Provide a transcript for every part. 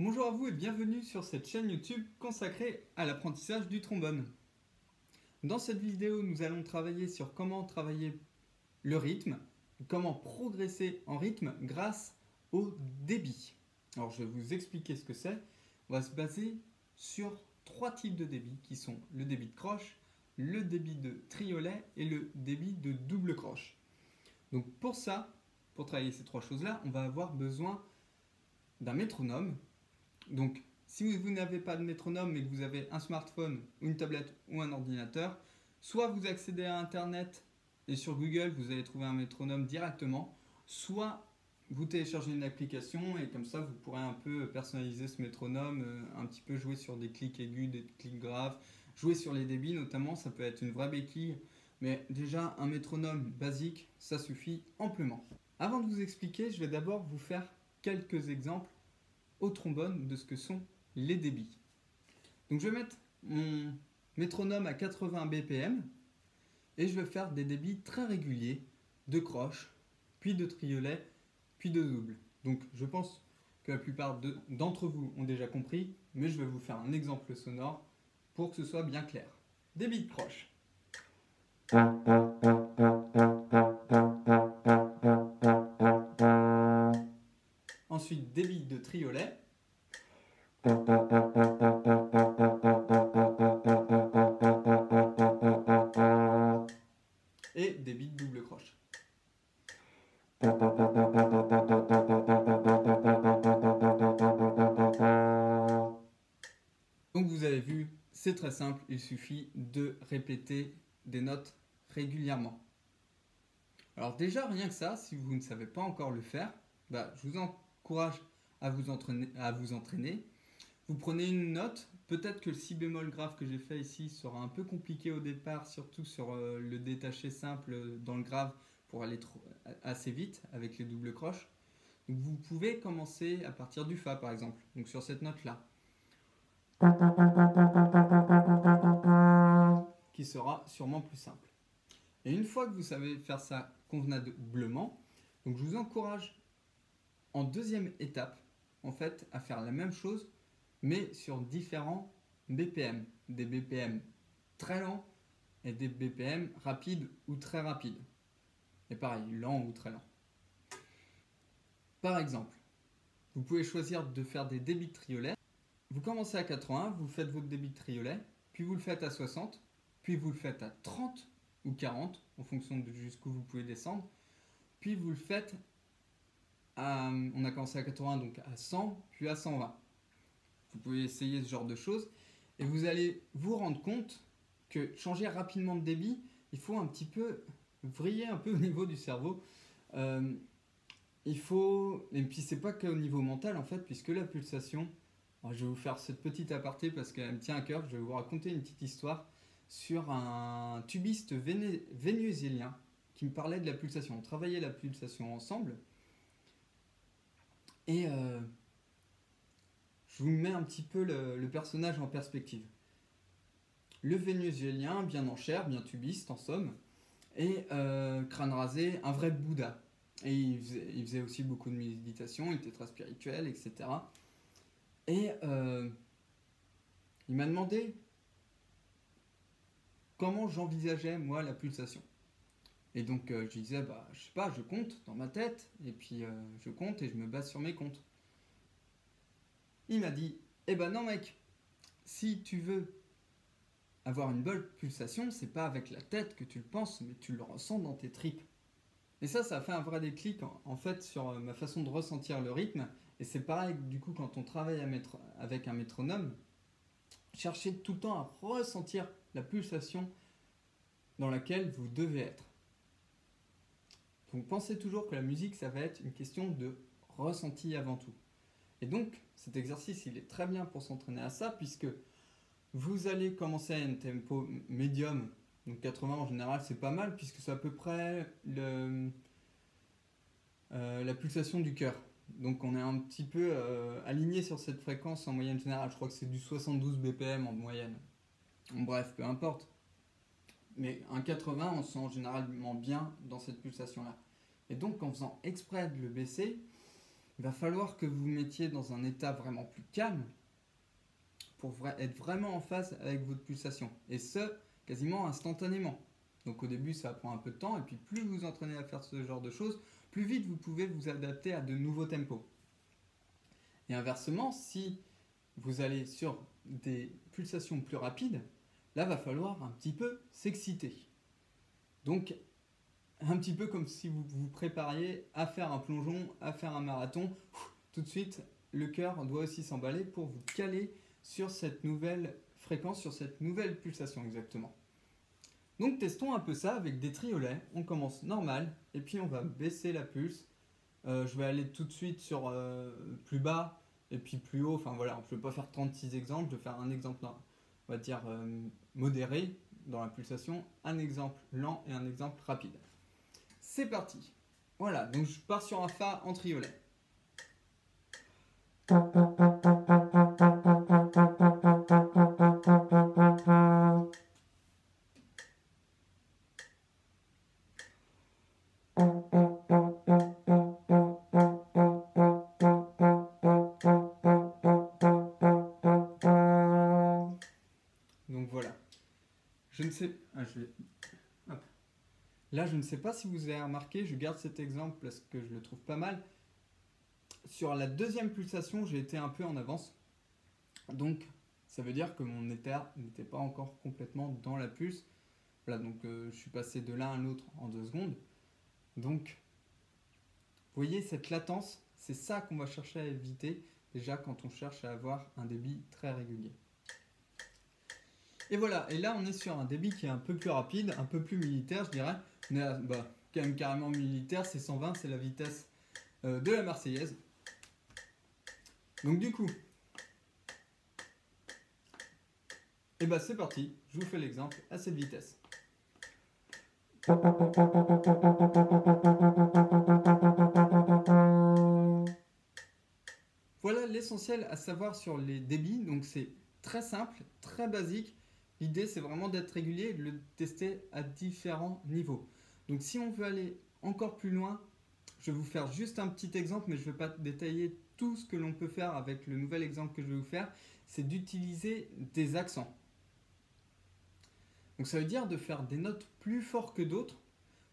Bonjour à vous et bienvenue sur cette chaîne YouTube consacrée à l'apprentissage du trombone. Dans cette vidéo, nous allons travailler sur comment travailler le rythme, comment progresser en rythme grâce au débit. Alors je vais vous expliquer ce que c'est. On va se baser sur trois types de débits qui sont le débit de croche, le débit de triolet et le débit de double croche. Donc pour ça, pour travailler ces trois choses-là, on va avoir besoin d'un métronome. Donc, si vous n'avez pas de métronome mais que vous avez un smartphone, ou une tablette ou un ordinateur, soit vous accédez à Internet et sur Google, vous allez trouver un métronome directement, soit vous téléchargez une application et comme ça, vous pourrez un peu personnaliser ce métronome, un petit peu jouer sur des clics aigus, des clics graves, jouer sur les débits notamment, ça peut être une vraie béquille, mais déjà un métronome basique, ça suffit amplement. Avant de vous expliquer, je vais d'abord vous faire quelques exemples au trombone de ce que sont les débits. Donc je vais mettre mon métronome à 80 BPM et je vais faire des débits très réguliers de croche, puis de triolet, puis de double. Donc je pense que la plupart d'entre vous ont déjà compris, mais je vais vous faire un exemple sonore pour que ce soit bien clair. Débit de croche. Ensuite, débit de triolet. Et débit de double croche. Donc vous avez vu, c'est très simple, il suffit de répéter des notes régulièrement. Alors déjà, rien que ça, si vous ne savez pas encore le faire, je vous encourage à vous entraîner. Vous prenez une note, peut-être que le si bémol grave que j'ai fait ici sera un peu compliqué au départ, surtout sur le détaché simple dans le grave pour aller assez vite avec les doubles croches. Donc vous pouvez commencer à partir du Fa par exemple, donc sur cette note là, qui sera sûrement plus simple. Et une fois que vous savez faire ça convenablement, donc je vous encourage en deuxième étape, en fait, à faire la même chose, mais sur différents BPM. Des BPM très lents et des BPM rapides ou très rapides. Et pareil, lent ou très lent. Par exemple, vous pouvez choisir de faire des débits de triolet. Vous commencez à 80, vous faites votre débit de triolet, puis vous le faites à 60, puis vous le faites à 30 ou 40, en fonction de jusqu'où vous pouvez descendre, puis vous le faites on a commencé à 80, donc à 100, puis à 120. Vous pouvez essayer ce genre de choses et vous allez vous rendre compte que changer rapidement de débit, il faut un petit peu vriller un peu au niveau du cerveau. Et puis c'est pas qu'au niveau mental en fait, puisque la pulsation, alors je vais vous faire cette petite aparté parce qu'elle me tient à cœur, je vais vous raconter une petite histoire sur un tubiste vénézuélien qui me parlait de la pulsation. On travaillait la pulsation ensemble. Et je vous mets un petit peu le personnage en perspective. Le Vénézuélien, bien en chair, bien tubiste en somme, et crâne rasé, un vrai Bouddha. Et il faisait aussi beaucoup de méditation, il était très spirituel, etc. Et il m'a demandé comment j'envisageais, moi, la pulsation. Et donc je disais, je sais pas, je compte dans ma tête, et puis je compte et je me base sur mes comptes. Il m'a dit, eh ben non mec, si tu veux avoir une bonne pulsation, c'est pas avec la tête que tu le penses, mais tu le ressens dans tes tripes. Et ça a fait un vrai déclic en fait sur ma façon de ressentir le rythme, et c'est pareil du coup quand on travaille avec un métronome, cherchez tout le temps à ressentir la pulsation dans laquelle vous devez être. Donc pensez toujours que la musique, ça va être une question de ressenti avant tout. Et donc, cet exercice, il est très bien pour s'entraîner à ça, puisque vous allez commencer à un tempo médium, donc 80 en général, c'est pas mal, puisque c'est à peu près la pulsation du cœur. Donc on est un petit peu aligné sur cette fréquence en moyenne générale, je crois que c'est du 72 BPM en moyenne. Bref, peu importe. Mais un 80, on se sent généralement bien dans cette pulsation-là. Et donc, en faisant exprès de le baisser, il va falloir que vous mettiez dans un état vraiment plus calme pour être vraiment en phase avec votre pulsation. Et ce, quasiment instantanément. Donc au début, ça prend un peu de temps. Et puis plus vous vous entraînez à faire ce genre de choses, plus vite vous pouvez vous adapter à de nouveaux tempos. Et inversement, si vous allez sur des pulsations plus rapides, là, va falloir un petit peu s'exciter. Donc, un petit peu comme si vous vous prépariez à faire un plongeon, à faire un marathon. Tout de suite, le cœur doit aussi s'emballer pour vous caler sur cette nouvelle fréquence, sur cette nouvelle pulsation exactement. Donc, testons un peu ça avec des triolets. On commence normal et puis on va baisser la pulse. Je vais aller tout de suite sur plus bas et puis plus haut. Enfin voilà, je ne vais pas faire 36 exemples, je vais faire un exemple, on va dire, modéré dans la pulsation, un exemple lent et un exemple rapide. C'est parti. Voilà, donc je pars sur un Fa en triolet. Donc voilà. Là, je ne sais pas si vous avez remarqué, je garde cet exemple parce que je le trouve pas mal. Sur la deuxième pulsation, j'ai été un peu en avance. Donc, ça veut dire que mon état n'était pas encore complètement dans la pulse. Voilà, donc je suis passé de l'un à l'autre en 2 secondes. Donc, vous voyez, cette latence, c'est ça qu'on va chercher à éviter déjà quand on cherche à avoir un débit très régulier. Et voilà, et là on est sur un débit qui est un peu plus rapide, un peu plus militaire, je dirais. On est à, quand même carrément militaire, c'est 120, c'est la vitesse de la Marseillaise. Donc du coup, et bah c'est parti, je vous fais l'exemple à cette vitesse. Voilà l'essentiel à savoir sur les débits, donc c'est très simple, très basique. L'idée, c'est vraiment d'être régulier et de le tester à différents niveaux. Donc, si on veut aller encore plus loin, je vais vous faire juste un petit exemple, mais je ne vais pas détailler tout ce que l'on peut faire avec le nouvel exemple que je vais vous faire. C'est d'utiliser des accents. Donc, ça veut dire de faire des notes plus fortes que d'autres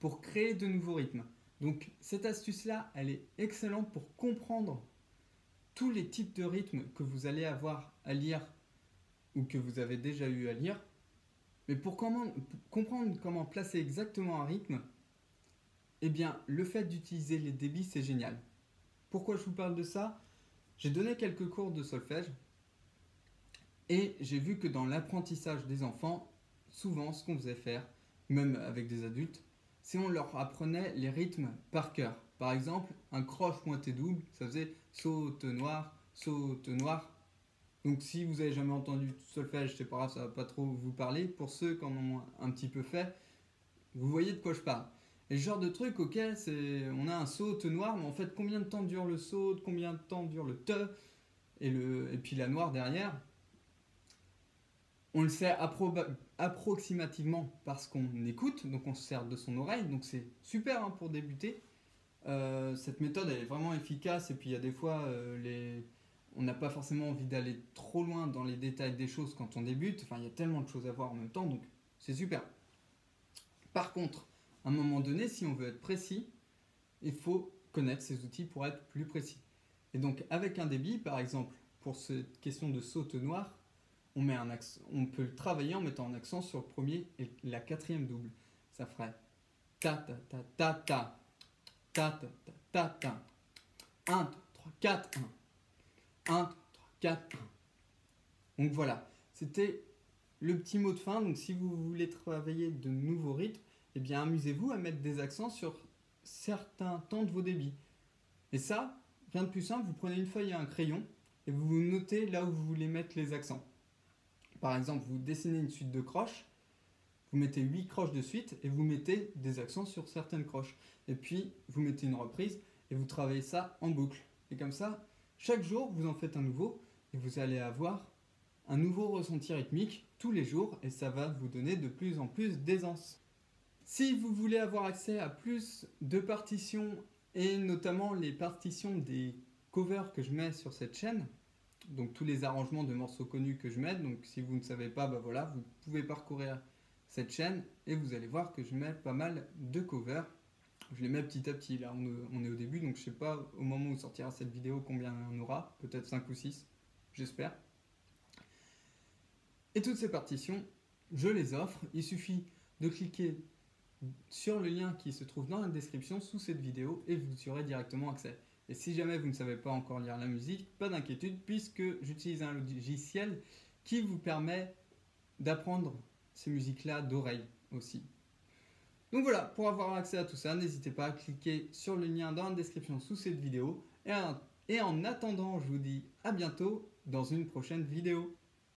pour créer de nouveaux rythmes. Donc, cette astuce-là, elle est excellente pour comprendre tous les types de rythmes que vous allez avoir à lire ou que vous avez déjà eu à lire, mais pour comprendre comment placer exactement un rythme, eh bien, le fait d'utiliser les débits, c'est génial. Pourquoi je vous parle de ça? J'ai donné quelques cours de solfège et j'ai vu que dans l'apprentissage des enfants, souvent, ce qu'on faisait faire, même avec des adultes, c'est on leur apprenait les rythmes par cœur. Par exemple, un croche pointé double, ça faisait saute noir, saute noir. Donc si vous n'avez jamais entendu solfège, c'est pas grave, ça ne va pas trop vous parler. Pour ceux qui en ont un petit peu fait, vous voyez de quoi je parle. Et ce genre de truc, ok, on a un saute noir, mais en fait, combien de temps dure le saute, combien de temps dure le te, et puis la noire derrière. On le sait approximativement parce qu'on écoute, donc on se sert de son oreille, donc c'est super hein, pour débuter. Cette méthode, elle est vraiment efficace, et puis il y a des fois, on n'a pas forcément envie d'aller trop loin dans les détails des choses quand on débute. Enfin, il y a tellement de choses à voir en même temps, donc c'est super. Par contre, à un moment donné, si on veut être précis, il faut connaître ces outils pour être plus précis. Et donc, avec un débit, par exemple, pour cette question de saute noire, on peut le travailler en mettant un accent sur le premier et la quatrième double. Ça ferait ta ta ta ta ta ta ta ta ta ta 1, 2, 3, 4, 1. 1, 2, 3, 4, 1. Donc voilà, c'était le petit mot de fin. Donc si vous voulez travailler de nouveaux rythmes, eh bien amusez-vous à mettre des accents sur certains temps de vos débits. Et ça, rien de plus simple, vous prenez une feuille et un crayon et vous notez là où vous voulez mettre les accents. Par exemple, vous dessinez une suite de croches, vous mettez 8 croches de suite et vous mettez des accents sur certaines croches. Et puis vous mettez une reprise et vous travaillez ça en boucle. Et comme ça, chaque jour, vous en faites un nouveau et vous allez avoir un nouveau ressenti rythmique tous les jours et ça va vous donner de plus en plus d'aisance. Si vous voulez avoir accès à plus de partitions et notamment les partitions des covers que je mets sur cette chaîne, donc tous les arrangements de morceaux connus que je mets. Donc si vous ne savez pas, bah voilà, vous pouvez parcourir cette chaîne et vous allez voir que je mets pas mal de covers. Je les mets petit à petit, là on est au début, donc je sais pas au moment où sortira cette vidéo combien on aura, peut-être 5 ou 6, j'espère. Et toutes ces partitions, je les offre, il suffit de cliquer sur le lien qui se trouve dans la description sous cette vidéo et vous aurez directement accès. Et si jamais vous ne savez pas encore lire la musique, pas d'inquiétude puisque j'utilise un logiciel qui vous permet d'apprendre ces musiques-là d'oreille aussi. Donc voilà, pour avoir accès à tout ça, n'hésitez pas à cliquer sur le lien dans la description sous cette vidéo. Et en attendant, je vous dis à bientôt dans une prochaine vidéo.